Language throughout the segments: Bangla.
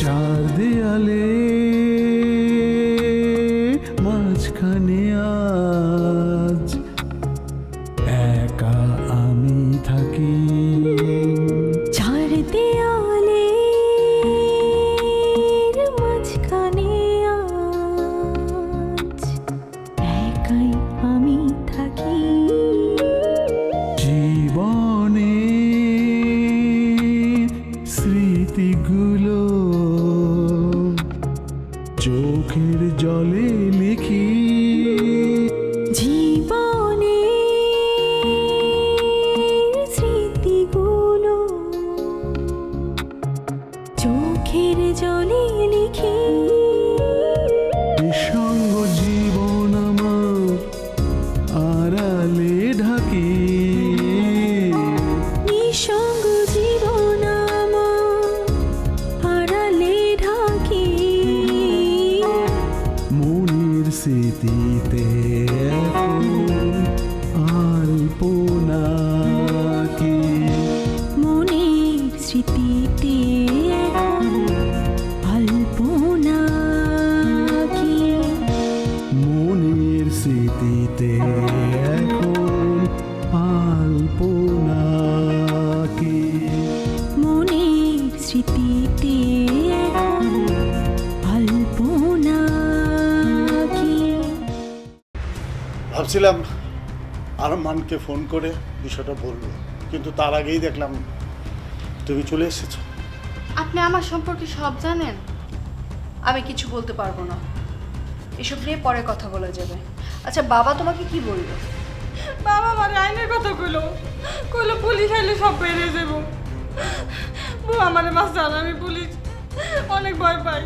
চার দেয়ালে মাঝখানে আজ একা আমি থাকি। চার দেয়ালে মাঝখানে আজ একাই আমি থাকি। জীবনে স্মৃতিগুলো চোখের জলে লিখি। জীবনে স্মৃতিগুলো চোখের জলে লিখি। নিঃসঙ্গ জীবন আমার আড়ালে ঢাকি। নিঃসঙ্গ জীবন আমার আড়ালে ঢাকি। মনের স্মৃতিতে এখন আলপনা কি। মনের স্মৃতিতে এখন আলপনা কি। মনের স্মৃতিতে এখন আলপনা কি। মনের স্মৃতিতে এখন আলপনা কি। ভাবছিলাম আরমানকে ফোন করে বিষয়টা বলবো, কিন্তু তার আগেই দেখলাম তুমি চলে এসেছো। আপনি আমার সম্পর্কে সব জানেন? আমি কিছু বলতে পারবো না, এসব নিয়ে পরে কথা বলা যাবে। আচ্ছা, বাবা তোমাকে কি বললো? বাবা আমার আইনের কথা কইলো, কইলো পুলিশ আইলে সব বেড়ে যাব। বউ আমার মাছ জান, আমি পুলিশ অনেক ভয় পাই।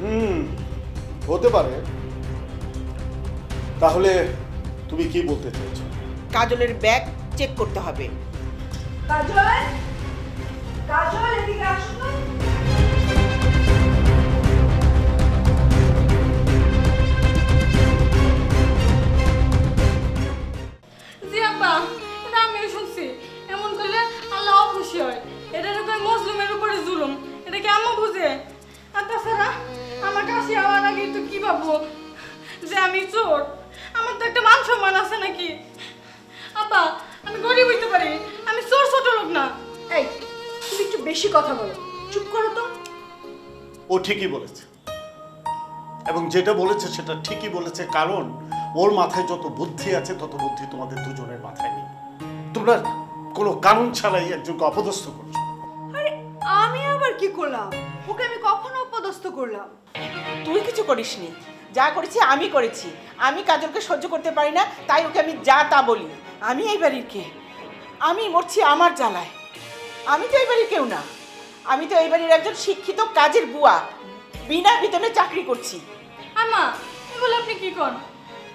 হুম, হতে পারে। তাহলে তুমি কি বলতে চাইছো? কাজলের ব্যাগ চেক করতে হবে। কাজল, কাজল এদিকে আসো তো। জি আপা, এটা আমিও শুনছি। এমন করলে আল্লাহ অখুশি হয়। এটা রকম মজলুমের উপরে জুলুম, এটা কি আম্মা বুঝে? আর তাছাড়া আমার কাছে আওয়ার আগে তো কি ভাববো যে আমি চোর? আমার তো একটা মান সম্মান আছে নাকি? আপা আমি গরিব হইতে পারি, আমি চোর ছোট লোক না। এই তুমি একটু বেশি কথা বলো, চুপ করো তো। ও ঠিকই বলেছে, এবং যেটা বলেছে সেটা ঠিকই বলেছে, কারণ ওর মাথায় যত বুদ্ধি আছে তত বুদ্ধি তোমাদের দুজনের মাথায় নেই। তোমরা কোনো কারণ ছাড়াই একজনকে অপদস্থ করছো। আরে আমি আবার কি করলাম? ওকে আমি কখনো অপদস্থ করলাম? তুই কিছু করিসনি, যা করেছি। আমি কাজলকে সহ্য করতে পারি না, তাই ওকে আমি যা তা বলি। আমি এই বাড়ির কে? আমি মরছি আমার জ্বালায়। আমি তো এই বাড়ির কেউ না, আমি তো এই বাড়ির একজন শিক্ষিত কাজের বুয়া, বিনা বেতনে চাকরি করছি। আমা এগুলো আপনি কি করেন?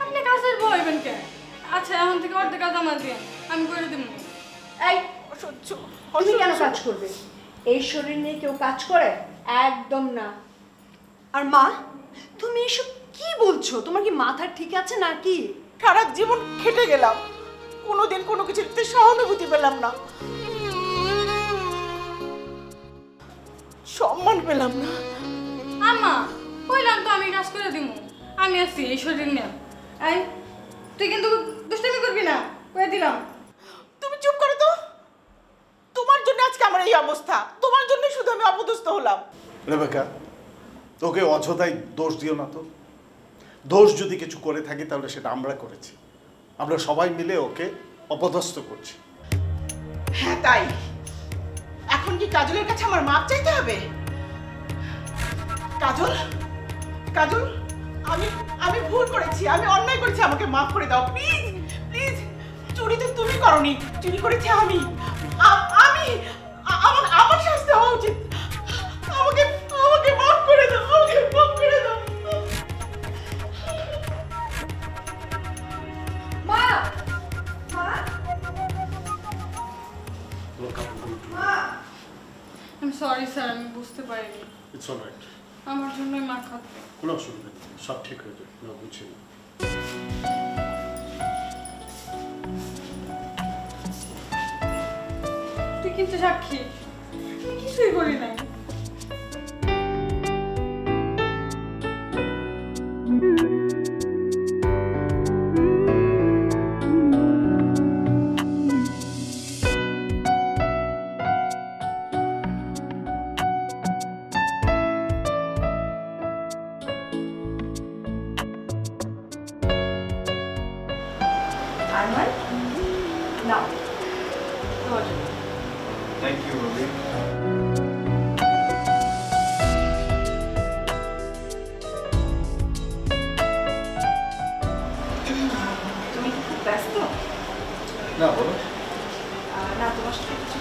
আপনি কাজের বুয়া হইবেন কেন? আচ্ছা এখন থেকে অর্ধেক কাজ আমার দিয়ে আমি করে দেব। এই সহ্য তুমি কেন কাজ করবে? এই শরীর নিয়ে কেউ কাজ করে? একদম না। আর মা তুমি এসব কি বলছো? তোমার কি মাথা ঠিক আছে নাকি? সারা জীবন খেটে গেলাম, কোনোদিন কোনো কিছুতে সহানুভূতি পেলাম না, সম্মান পেলাম না। আম্মা কইলাম তো আমি কাজ করে দিমু, আমি আছি এই শরীর নিয়ে। এই তুই কিন্তু দুষ্টামি করবি না, কয়ে দিলাম। তুমি চুপ করো তো, তোমার জন্য আজকে আমার এই অবস্থা, তোমার জন্য শুধু আমি অপদস্থ হলাম। রেবেকা তোকে অযথাই দোষ দিও না তো। দোষ যদি কিছু করে থাকি তাহলে সেটা আমরা করেছি, আমরা সবাই মিলে ওকে অপদস্থ করছি। হ্যাঁ তাই। এখন কি কাজলের কাছে আমার মাপ চাইতে হবে? কাজল, কাজল আমি ভুল করেছি, আমি অন্যায় করেছি, আমাকে মাফ করে দাও প্লিজ প্লিজ। চুরি তো তুমি করনি, চুরি করেছি আমি। আমার শাস্তি হওয়া উচিত। আমাকে আমাকে মাফ করে দাও, আমাকে মাফ করে দাও। I'm sorry sir, আমি বুঝতে পারিনি। It's all right. আমার জন্যই মা খাতে। কোনো অসুবিধা নেই, সব ঠিক হয়ে যাবে, না বুঝছি না। তুই কিন্তু সাক্ষী, আমি কিছুই করি নাই। Arman. Now, order. Thank you, Ruby. না বলো না, তোমার সাথে কিছু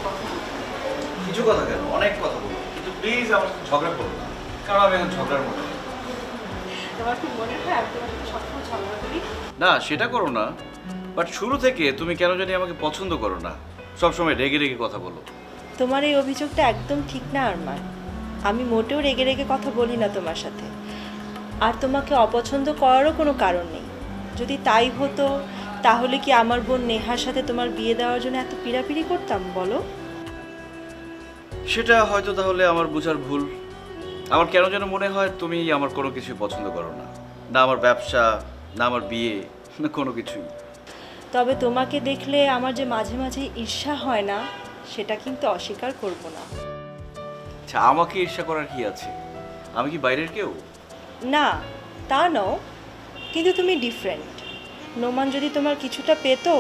কথা কেন, অনেক কথা বলো, কিন্তু প্লিজ আমার সাথে ঝগড়া করো না, কারণ আমি এখন ঝগড়ার মধ্যে। তোমার কি মনে হয় আমি তোমার সাথে সবসময় ঝগড়া করি? না, সেটা করো না, বাট শুরু থেকে তুমি কেন জানি আমাকে পছন্দ করো না, সবসময় রেগে রেগে কথা বলো। তোমার এই অভিযোগটা একদম ঠিক না আরমান, আমি মোটেও রেগে রেগে কথা বলি না তোমার সাথে, আর তোমাকে অপছন্দ করারও কোনো কারণ নেই। যদি তাই হতো তাহলে কি আমার বোন নেহার সাথে তোমার বিয়ে দেওয়ার জন্য এত পিড়াপিড়ি করতাম বলো? সেটা হয়তো তাহলে আমার বোঝার ভুল। আমার কেন যেন মনে হয় তুমি আমার কোনো কিছু পছন্দ করো না, না আমার ব্যবসা, না আমার বিয়ে, না কোনো কিছুই। তবে তোমাকে দেখলে আমার যে মাঝে মাঝে ঈর্ষা হয় না, সেটা কিন্তু অস্বীকার করব না। আচ্ছা, আমাকে ঈর্ষা করার কি আছে? আমি কি বাইরের কেউ? না তা নও, কিন্তু তুমি ডিফারেন্ট। নোমান যদি তোমার কিছুটা পেতো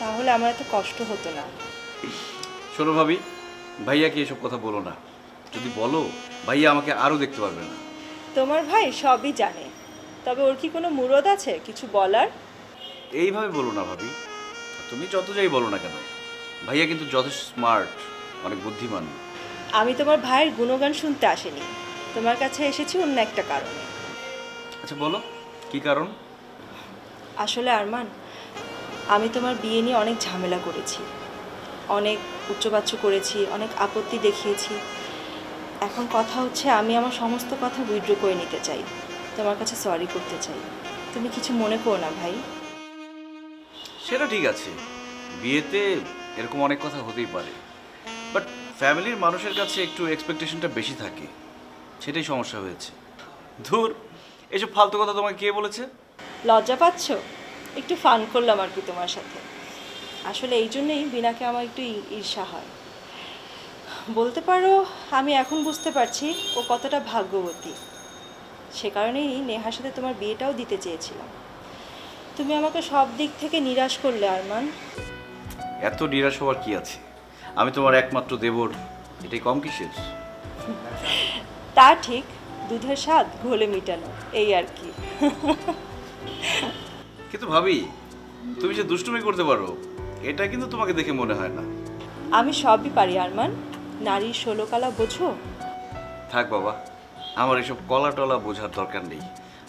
তাহলে আমার এত কষ্ট হতো না। শোনো ভাবি, ভাইয়াকে এসব কথা বলো না, যদি বলো ভাইয়া আমাকে আরও দেখতে পারবে না। তোমার ভাই সবই জানে, তবে ওর কি কোনো মুরদ আছে কিছু বলার? এইভাবে বলো না ভাবি, তুমি যত যাই বলো না কেন, ভাইয়া কিন্তু যথেষ্ট স্মার্ট, অনেক বুদ্ধিমান। আমি তোমার ভাইয়ের গুণগান শুনতে আসিনি, তোমার কাছে এসেছি অন্য একটা কারণে। আচ্ছা বলো, কি কারণ? আসলে আরমান, আমি তোমার বিয়ে নিয়ে অনেক ঝামেলা করেছি, অনেক উচ্চবাচ্য করেছি, অনেক আপত্তি দেখিয়েছি। এখন কথা হচ্ছে আমি আমার সমস্ত কথা উইথড্র করে নিতে চাই, তোমার কাছে সরি করতে চাই। তুমি কিছু মনে করো না ভাই? সেটা ঠিক আছে, বিয়েতে এরকম অনেক কথা হতেই পারে, বাট ফ্যামিলির মানুষের কাছে একটু এক্সপেকটেশনটা বেশি থাকে, সেটাই সমস্যা হয়েছে। ধুর, এসব ফালতু কথা তোমাকে কে বলেছে? লজ্জা পাচ্ছ? একটু ফান করলাম আর কি তোমার সাথে। আসলে এই জন্যই বিনাকে আমার একটু ঈর্ষা হয়। বলতে পারো আমি এখন বুঝতে পারছি ও কতটা ভাগ্যবতী, সে কারণেই নেহার সাথে তোমার বিয়েটাও দিতে চেয়েছিলাম। তুমি আমাকে সব দিক থেকে নিরাশ করলে আরমান। এত নিরাশ হওয়ার কি আছে? আমি তোমার একমাত্র দেবর, এটাই কম কিসের? তা ঠিক, দুধের স্বাদ ঘোলে মিটানো, এই আর কি। কিন্তু ভাবি, তুমি যে দুষ্টুমি করতে পারো, এটা কিন্তু তোমাকে দেখে মনে হয় না। আমি সবই পারি আরমান, নারী ষোলো কলা বোঝো। থাক বাবা, আমার এসব কলা টলা বোঝার দরকার নেই।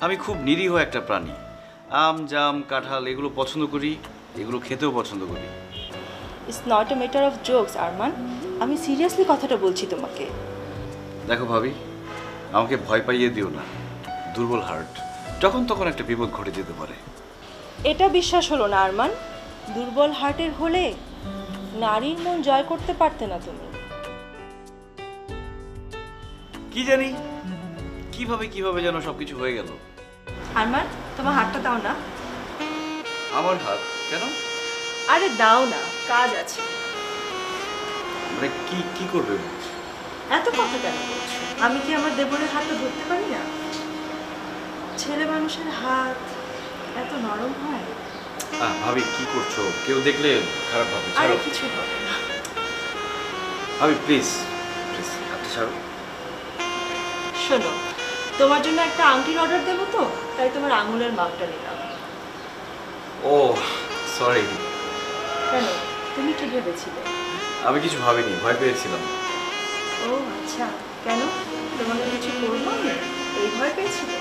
আমি খুব নিরীহ একটা প্রাণী, আম জাম কাঁঠাল এগুলো পছন্দ করি, এগুলো খেতেও পছন্দ করি। It's not a matter of jokes Arman, আমি সিরিয়াসলি কথাটা বলছি তোমাকে। দেখো ভাবি, আমাকে ভয় পাইয়ে দিও না, দুর্বল হার্ট, যখন তখন একটা বিপদ ঘটে যেতে পারে। এটা বিশ্বাস হলো না আরমান, দুর্বল হার্টের হলে নারীর মন জয় করতে পারতে না তুমি। কি জানি কিভাবে কিভাবে যেন সবকিছু হয়ে গেল। আরমান, তোমার হাতটা দাও না। আমার হাত কেন? আরে দাও না, কাজ আছে। আরে কি কি করবে? এত কথা কেন বলছো? আমি কি আমার দেবরের হাতটা ধরতে পারি না? ছেলে মানুষের হাত এত নরম হয়? ভাবি কি করছো, কেউ দেখলে খারাপ হবে। আরে কিছু হবে না ভাবি, প্লিজ প্লিজ হাতটা ছাড়ো। শোনো, তোমার জন্য একটা আংটির অর্ডার দেবো তো, তাই তোমার আঙুলের মাপটা নিলাম। Oh sorry. কেন, তুমি কি ভেবেছিলে? আমি কিছু ভাবিনি, ভয় পেয়েছিলাম। ও আচ্ছা, কেন তোমাকে কিছু করবো না এই ভয় পেয়েছিলে?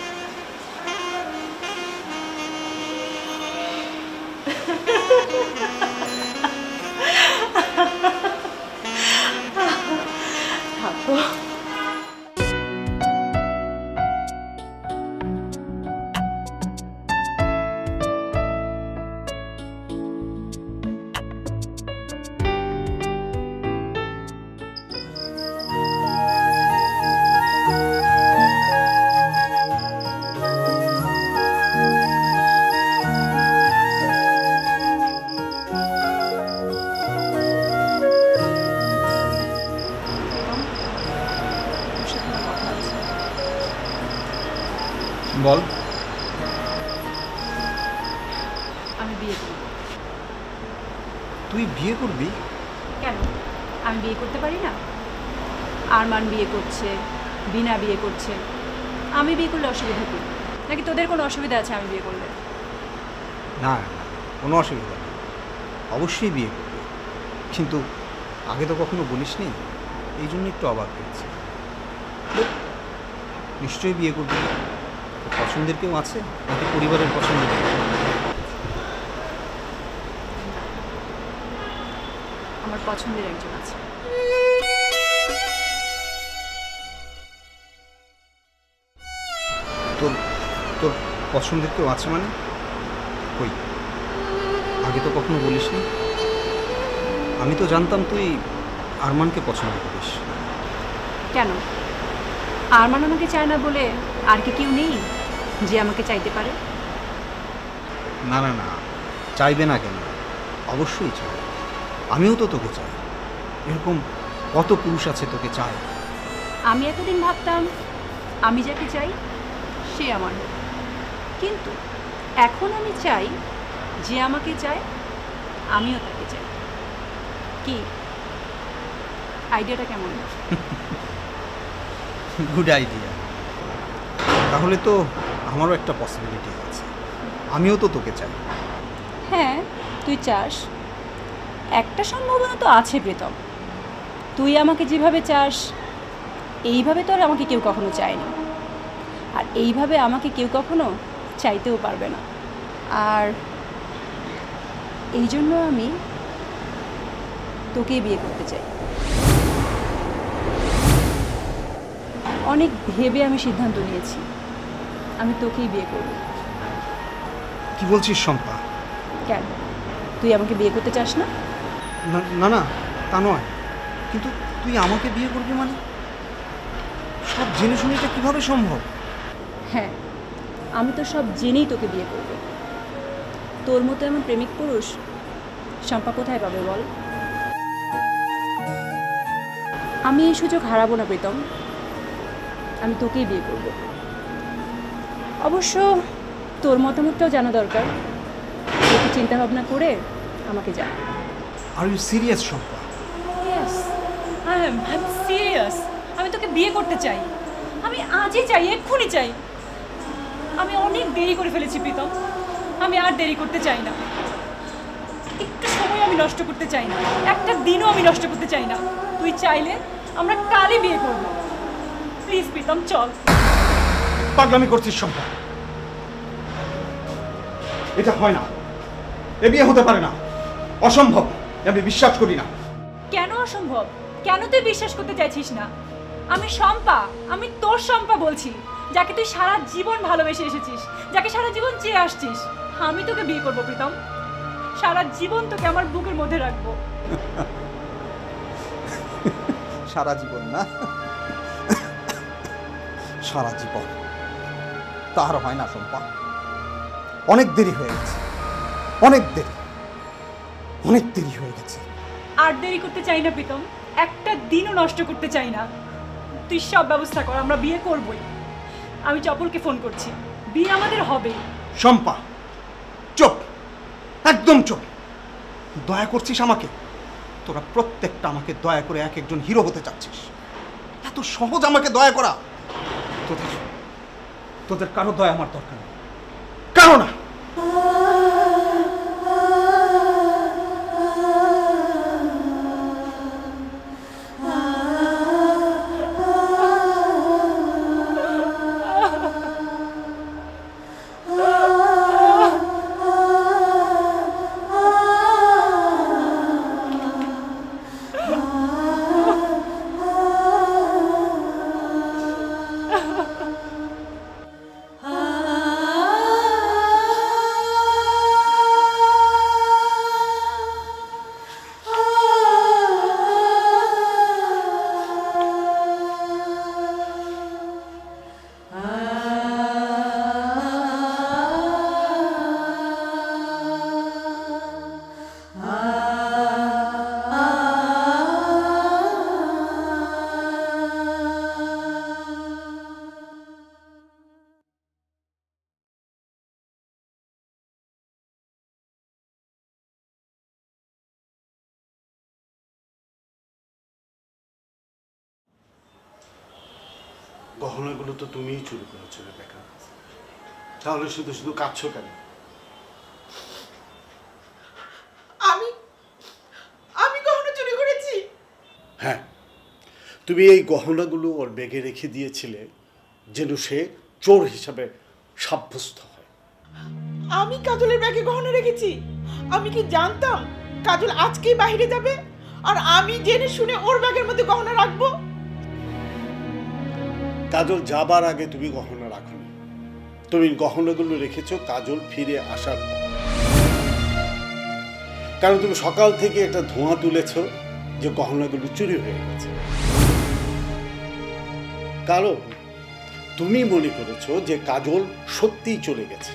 বল, আমি বিয়ে করব। তুই বিয়ে করবি? কেন আমি বিয়ে করতে পারি না? আরমান বিয়ে করছে, বিনা বিয়ে করছে, আমি বিয়ে করলে অসুবিধা কি? নাকি তোদের কোনো অসুবিধা আছে আমি বিয়ে করলে? না, কোনো অসুবিধা নেই, অবশ্যই বিয়ে করবি, কিন্তু আগে তো কখনো বলিসনি, এই জন্য একটু অবাক হয়েছে। নিশ্চয়ই বিয়ে করবি, পছন্দের কেউ আছে নাকি পরিবারের পছন্দ? আমার পছন্দের একজন আছে। তোর পছন্দের কেউ আছে মানে? কই, আগে তো কখনো বলিসনি। আমি তো জানতাম তুই আরমানকে পছন্দ করিস। কেন, আরমান আমাকে চায় না বলে আর কি কেউ নেই যে আমাকে চাইতে পারে? না না না, চাইবে না কেন, অবশ্যই চাই। আমিও তো তোকে চাই, এরকম কত পুরুষ আছে তোকে চায়। আমি এতদিন ভাবতাম আমি যাকে চাই সে আমার, কিন্তু এখন আমি চাই যে আমাকে চায় আমিও তাকে চাই। কি আইডিয়াটা কেমন? Good idea. তাহলে তো আমারও একটা পসিবিলিটি আছে, আমিও তো তোকে চাই। হ্যাঁ তুই চাস, একটা সম্ভাবনা তো আছে প্রীতম। তুই আমাকে যেভাবে চাস এইভাবে তো আর আমাকে কেউ কখনো চায়নি, আর এইভাবে আমাকে কেউ কখনো চাইতেও পারবে না। আর এই জন্য আমি তোকেই বিয়ে করতে চাই। অনেক ভেবে আমি সিদ্ধান্ত নিয়েছি, আমি তোকেই বিয়ে করব। কি বলছিস শম্পা? কেন, তুই আমাকে বিয়ে করতে চাস না? না না তা নয়, কিন্তু তুই আমাকে বিয়ে করবি মানে? সব জেনে শুনে এটা কীভাবে সম্ভব? হ্যাঁ, আমি তো সব জেনেই তোকে বিয়ে করব। তোর মতো এমন প্রেমিক পুরুষ শম্পা কোথায় পাবে বল? আমি এই সুযোগ হারাবো না প্রীতম, আমি তোকেই বিয়ে করব। অবশ্য তোর মতামতটাও জানা দরকার, একটু চিন্তা ভাবনা করে আমাকে জান। Are you serious Shampa? Yes I am serious. আমি তোকে বিয়ে করতে চাই, আমি আজই চাই, এক্ষুনি চাই। আমি অনেক দেরি করে ফেলেছি প্রীতম, আমি আর দেরি করতে চাই না। একটু সময় আমি নষ্ট করতে চাই না, একটা দিনও আমি নষ্ট করতে চাই না। তুই চাইলে আমরা কালই বিয়ে করব। প্লিজ প্রীতম চল। পাগলামি করছিস শম্পা, এটা হয় না, এ বিয়ে হতে পারে না, অসম্ভব, আমি বিশ্বাস করি না। কেন অসম্ভব? কেন তুই বিশ্বাস করতে চাইছিস না? আমি শম্পা, আমি তোর শম্পা বলছি, যাকে তুই সারা জীবন ভালোবেসে এসেছিস, যাকে সারা জীবন চেয়ে আসছিস। আমি তোকে বিয়ে করবো প্রীতম, সারা জীবন তোকে আমার বুকের মধ্যে রাখবো। সারা জীবন না, সারা জীবন তাহার হয় না শম্পা, অনেক দেরি হয়ে গেছে, অনেক দেরি হয়ে গেছে। আর দেরি করতে চাই না প্রীতম, একটা দিনও নষ্ট করতে চাই না। তুই সব ব্যবস্থা কর, আমরা বিয়ে করবই। আমি চপলকে ফোন করছি, বিয়ে আমাদের হবে। শম্পা চুপ, একদম চুপ। দয়া করছিস আমাকে? তোরা প্রত্যেকটা আমাকে দয়া করে এক একজন হিরো হতে চাচ্ছিস। এত সহজ আমাকে দয়া করা? তোদের কারো দয়া আমার দরকার নেই, কারো না। গহনাগুলো তো তুমিই চুরি করেছো রেবেকা, তাহলে শুধু শুধু কাঁদছো কেন? আমি গহনা চুরি করেছি? হ্যাঁ, তুমি এই গহনাগুলো ওর ব্যাগে রেখে দিয়েছিলে যেন সে চোর হিসাবে সাব্যস্ত হয়। আমি কাজলের ব্যাগে গহনা রেখেছি? আমি কি জানতাম কাজল আজকেই বাইরে যাবে আর আমি জেনে শুনে ওর ব্যাগের মধ্যে গহনা রাখবো? কাজল যাবার আগে তুমি গহনা রাখোনি, তুমি গহনাগুলো রেখেছো কাজল ফিরে আসার পর। কারণ তুমি সকাল থেকে একটা ধোঁয়া তুলেছো যে গহনাগুলো চুরি হয়ে গেছে, কারণ তুমি মনে করেছো যে কাজল সত্যিই চলে গেছে।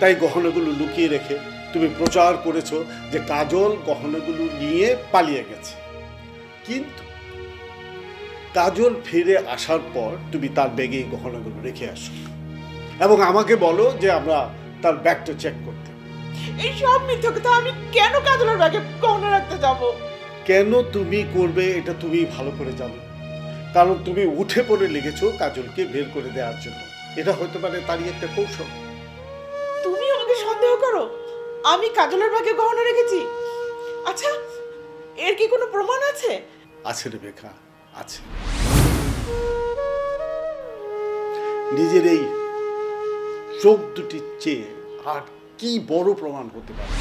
তাই গহনাগুলো লুকিয়ে রেখে তুমি প্রচার করেছো যে কাজল গহনাগুলো নিয়ে পালিয়ে গেছে। কিন্তু কাজল ফিরে আসার পর তুমি তার ব্যাগে গহনাগুলো রেখে আসো এবং আমাকে বলো যে আমরা তার ব্যাগটা চেক করতে। এই সব মিথ্যা কথা। আমি কেন কাজলের ব্যাগে গহনা রাখতে যাব? কেন তুমি করবে এটা তুমি ভালো করে জানো, কারণ তুমি উঠে পড়ে লেগেছো কাজলকে বের করে দেওয়ার জন্য। এটা হতে পারে তারই একটা কৌশল। তুমি আমাকে সন্দেহ করো আমি কাজলের ব্যাগে গহনা রেখেছি? আচ্ছা, এর কি কোনো প্রমাণ আছে? আছে রেবেকা, আছে। নিজের এই চোখ দুটির চেয়ে আর কি বড় প্রমাণ হতে পারে?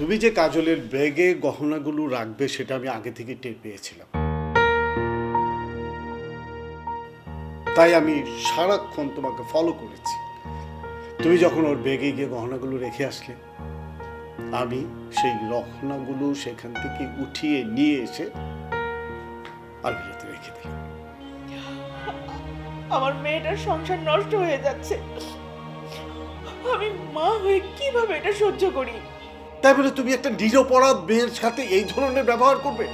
তুমি যে কাজলের ব্যাগে গহনাগুলো রাখবে সেটা আমি আগে থেকে টের পেয়েছিলাম, তাই আমি সারাক্ষণ তোমাকে ফলো করেছি। তুমি যখন ওর ব্যাগে গিয়ে গহনাগুলো রেখে আসলে, আমি সেই গহনাগুলো সেখান থেকে উঠিয়ে নিয়ে এসে আলমারিতে রেখে দিলাম। আমার মেয়েটার সংসার নষ্ট হয়ে যাচ্ছে, আমি মা হয়ে কিভাবে এটা সহ্য করি? তাই বলে তুমি একটা নিরপরাধ মেয়ের সাথে এই ধরনের ব্যবহার করবে?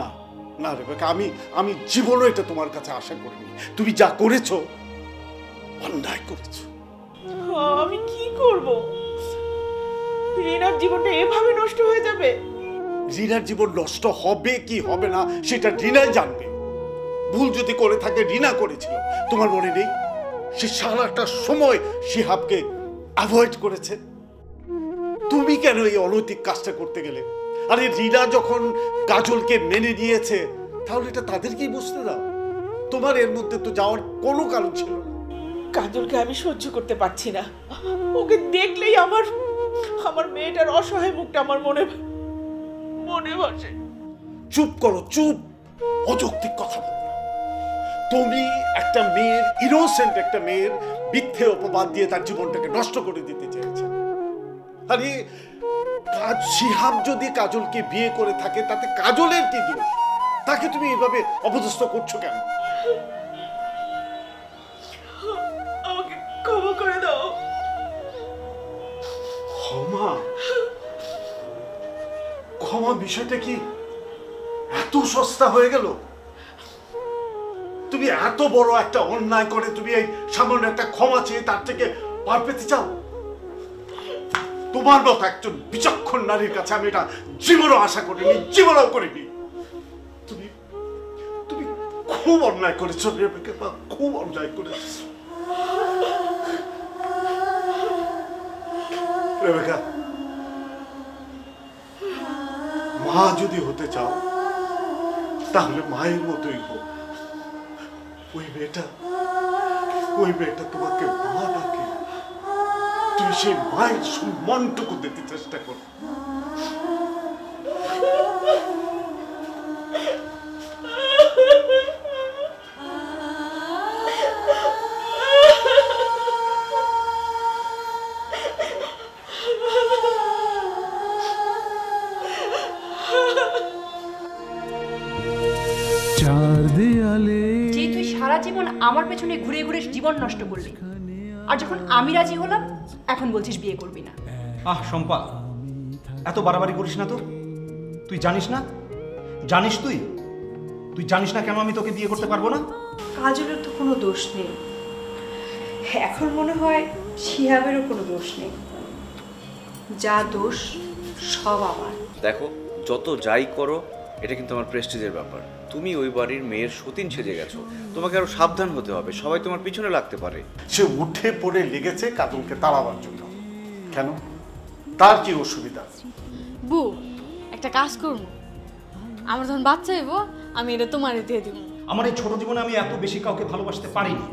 না না রেবেকা, আমি জীবনও এটা তোমার কাছে আশা করিনি। তুমি যা করেছো অন্যায় করেছো। আমি কি করব? রিনার জীবনটা এভাবে নষ্ট হয়ে যাবে? রিনার জীবন নষ্ট হবে কি হবে না সেটা রিনাই জানবে। ভুল যদি করে থাকে রিনা করেছিল, তোমার মনে নেই? সে সারাটা সময় শিহাবকে অ্যাভয়েড করেছে। তুমি কেন এই অনৈতিক কাজটা করতে গেলে? আরে রিনা যখন কাজলকে মেনে নিয়েছে তাহলে এটা তাদেরকেই বুঝতে দাও, তোমার এর মধ্যে তো যাওয়ার কোনো কারণ ছিল না। কাজলকে আমি সহ্য করতে পারছি না, ওকে দেখলেই আমার মেয়েটার অসহায় মুখটা আমার মনে ভাসে। চুপ করো, চুপ, অযৌক্তিক কথা বলো না। তুমি একটা মেয়ের, ইনোসেন্ট একটা মেয়ের মিথ্যে অপবাদ দিয়ে তার জীবনটাকে নষ্ট করে দিতে চেয়েছে। আরে শিহাব যদি কাজলকে বিয়ে করে থাকে তাতে কাজলের কি দোষ? তাকে তুমি এইভাবে অপদস্থ করছো কেন? আমাকে ক্ষমা করে দাও। ক্ষমা? ক্ষমা বিষয়টা কি এত সস্তা হয়ে গেল? তুমি এত বড় একটা অন্যায় করে তুমি এই সামান্য একটা ক্ষমা চেয়ে তার থেকে পার পেতে চাও? তোমার মতো একজন বিচক্ষণ নারীর কাছে আমি এটা জীবনও আশা করিনি, জীবনও করিনি। তুমি খুব অন্যায় করেছো রেবেকা, খুব অন্যায় করেছো রেবেকা। মা যদি হতে চাও তাহলে মায়ের মতোই হোক। ওই মেয়েটা তোমাকে মা ডাকে, তুমি সেই মায়ের সম্মানটুকু দিতে চেষ্টা করো। আমার পেছনে ঘুরে ঘুরে জীবন নষ্ট করলি। আর যখন আমি রাজি হলাম এখন বলছিস বিয়ে করবি না। আহ শম্পা, এত বাড়াবাড়ি করিস না তো। তুই জানিস না, জানিস তুই তুই জানিস না কেন আমি তোকে বিয়ে করতে পারবো না? কাজলের তো কোনো দোষ নেই, এখন মনে হয় শিহাবেরও কোনো দোষ নেই, যা দোষ সব আমার। দেখো যত যাই করো এটা কিন্তু আমার প্রেস্টিজের ব্যাপার। তুমি ওই বাড়ির মেয়ের সতীন সেজে গেছো, তোমাকে আরো সাবধান হতে হবে, সবাই তোমার পিছনে লাগতে পারে। সে উঠে পড়ে লেগেছে কাজলকে তাড়াবার জন্য, কেন তার কি অসুবিধা? বু একটা কাজ করব, আমার যখন বাচ্চা হইব আমি এটা তোমারে দিয়ে দিব। আমার এই ছোট জীবনে আমি এত বেশি কাউকে ভালোবাসতে পারিনি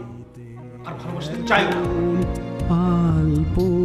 আর ভালোবাসতে চাইও না।